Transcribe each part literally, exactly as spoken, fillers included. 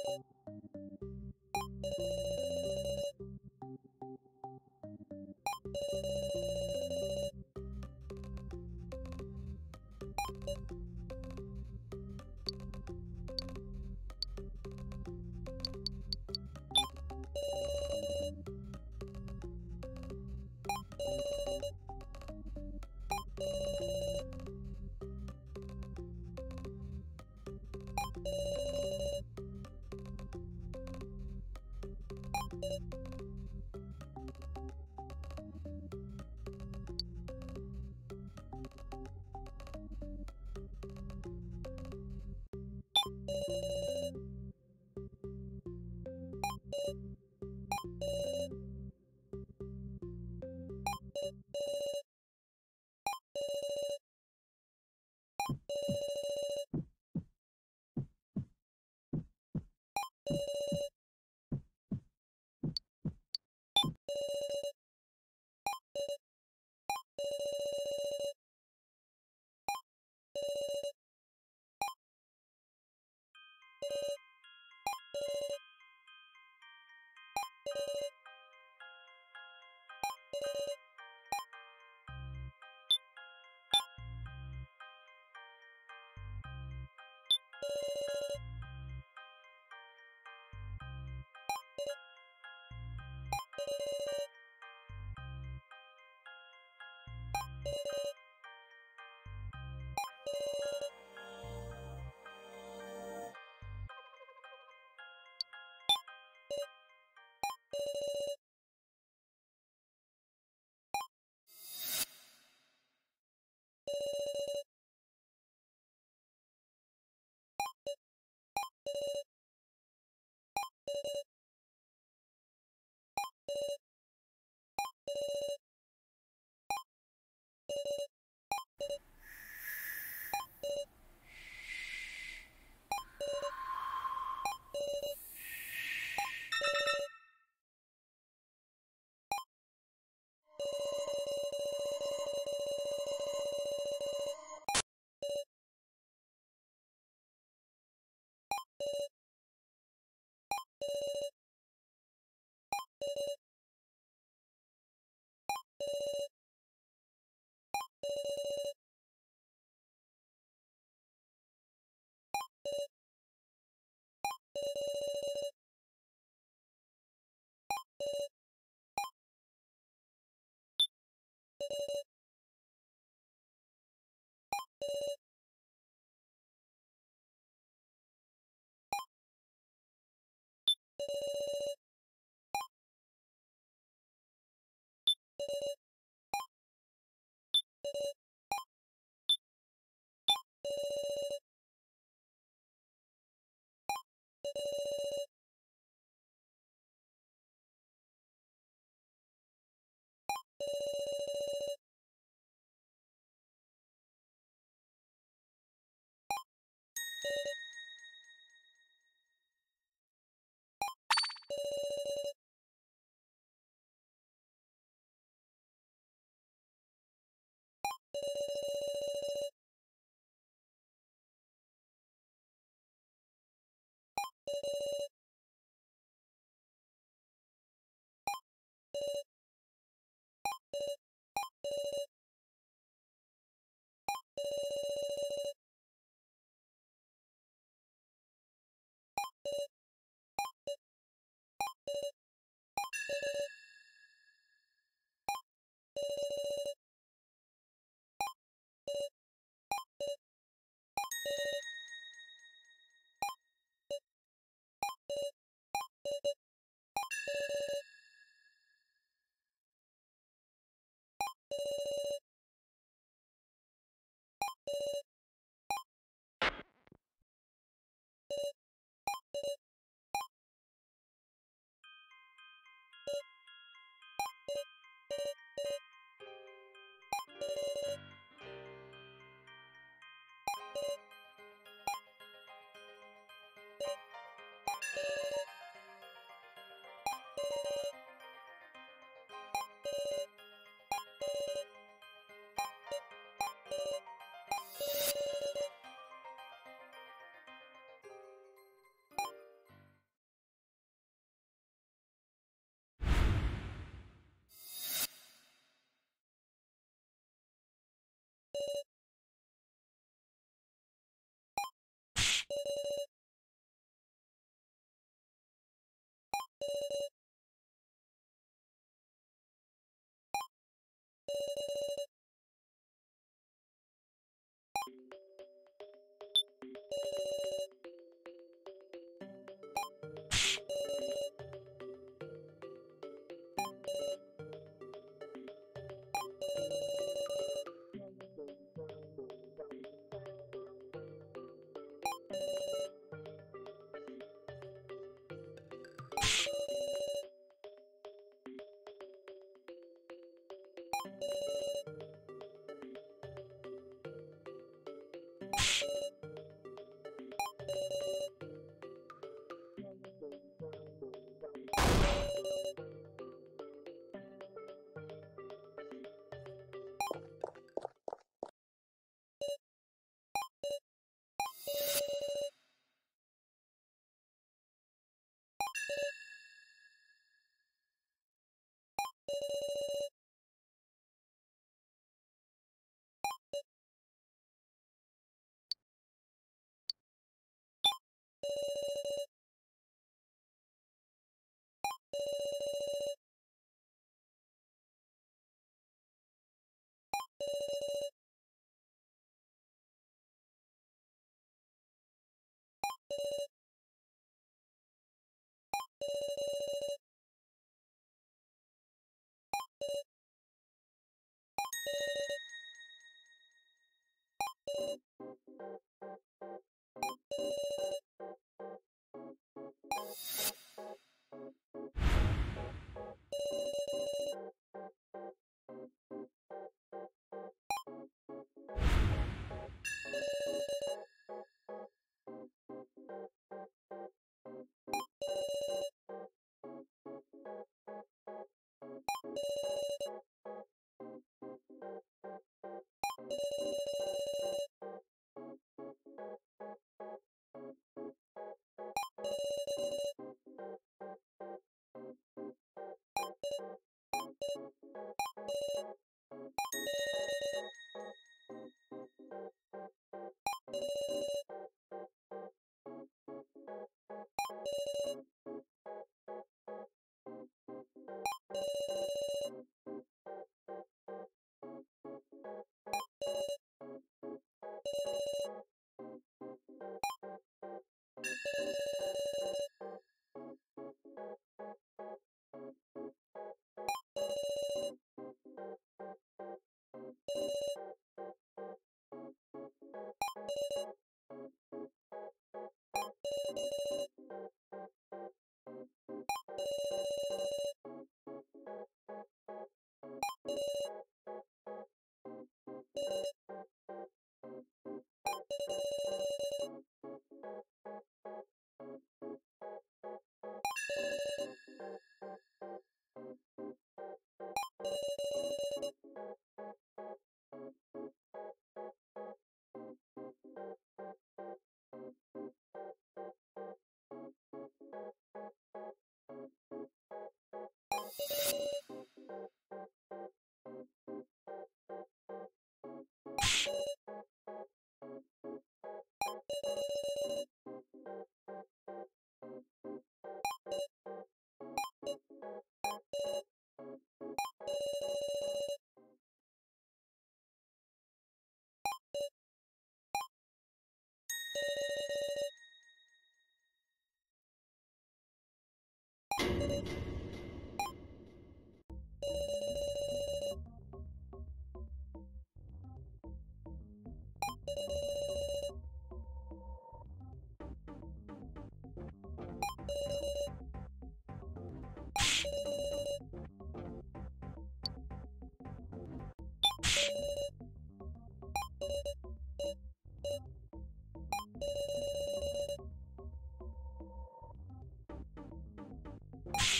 You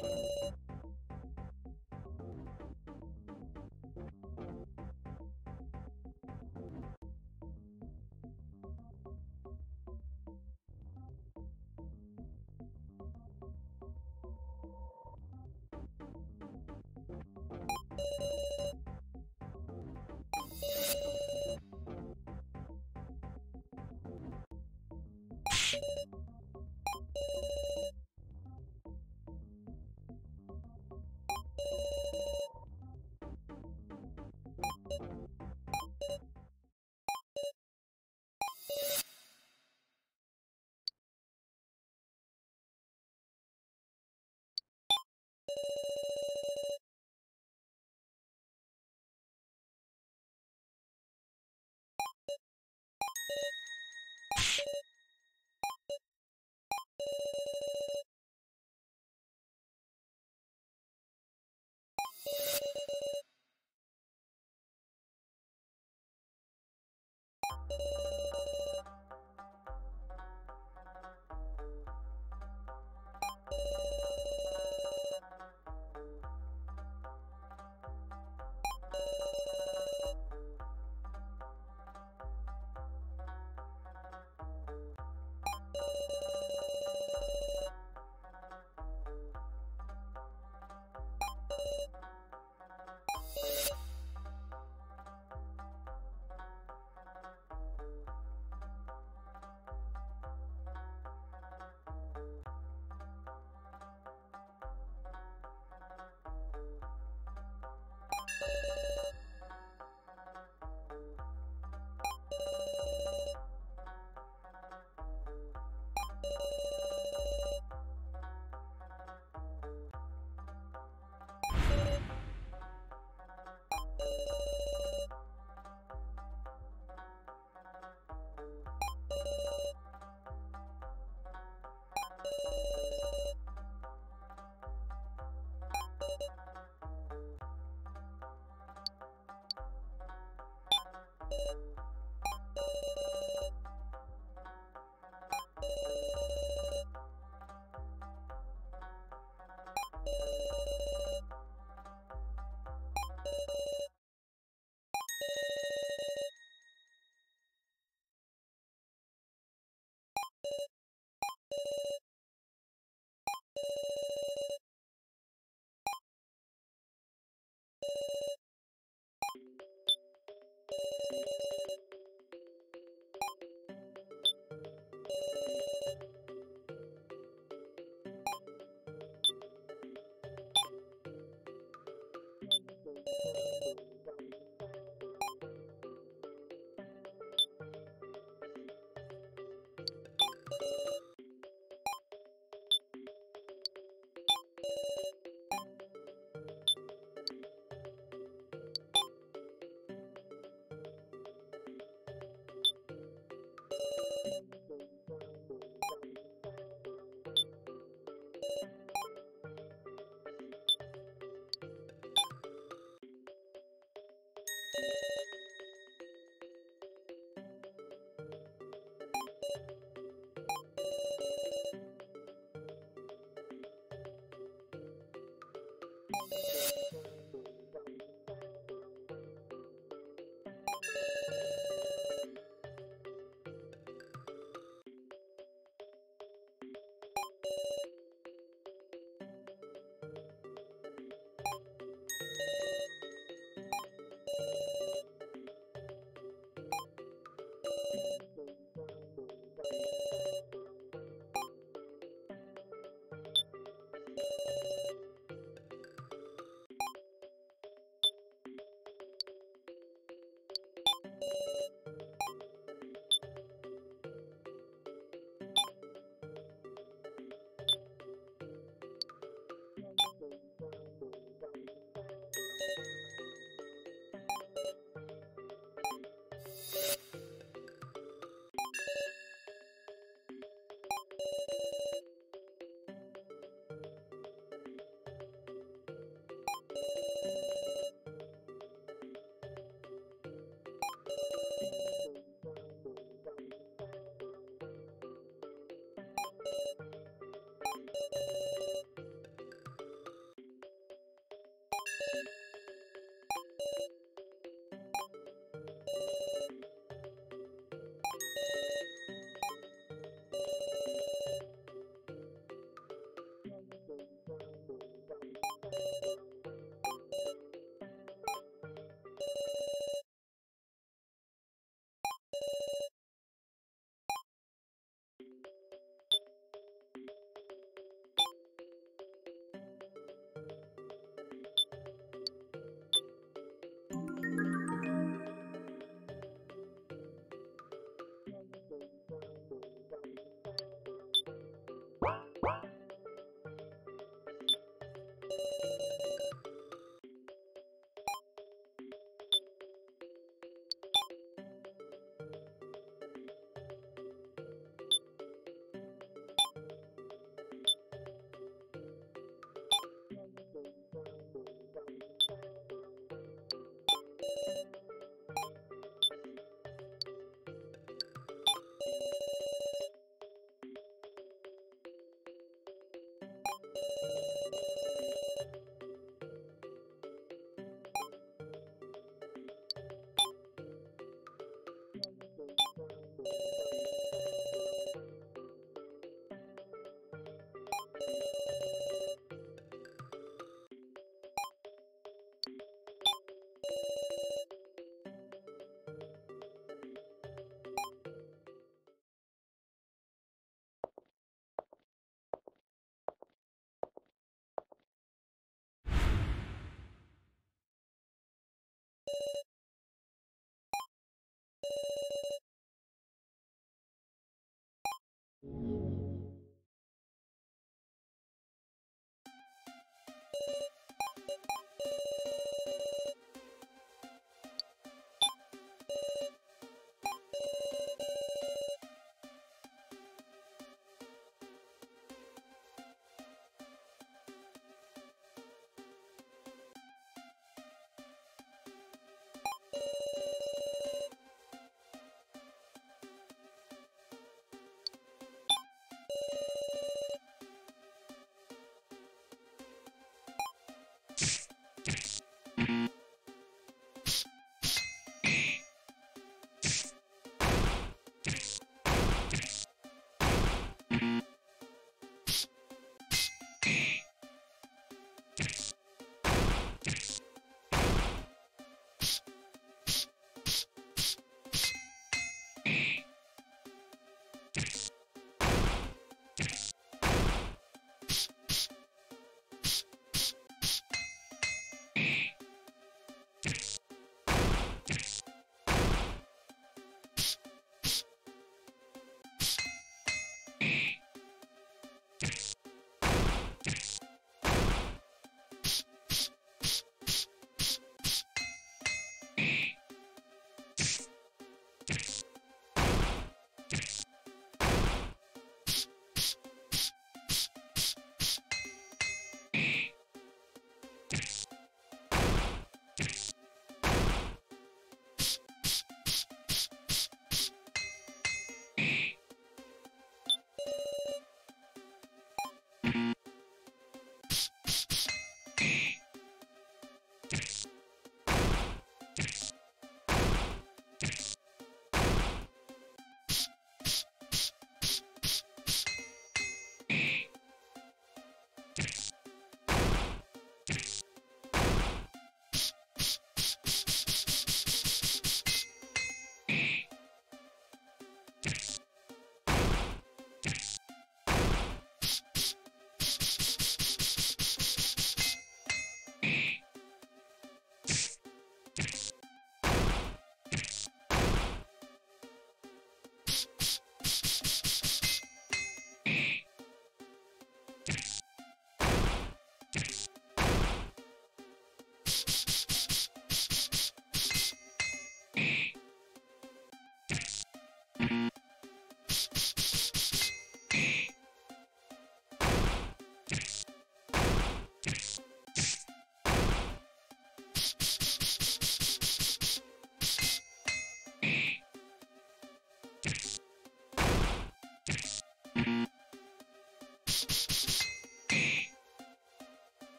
You You